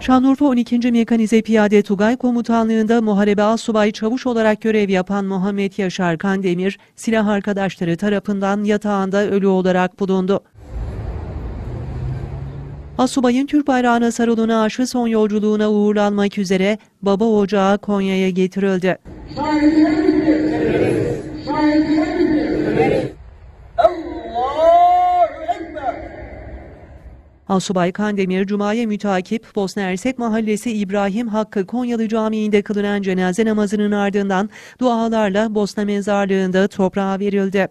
Şanlıurfa 12. Mekanize Piyade Tugay Komutanlığı'nda Muharebe Asubay Çavuş olarak görev yapan Muhammed Yaşar Kandemir, silah arkadaşları tarafından yatağında ölü olarak bulundu. Asubay'ın Türk bayrağına sarılına aşı son yolculuğuna uğurlanmak üzere baba ocağı Konya'ya getirildi. Asubay Kandemir, Cuma'ya mütakip Bosna Ersek Mahallesi İbrahim Hakkı Konyalı Camii'nde kılınan cenaze namazının ardından dualarla Bosna mezarlığında toprağa verildi.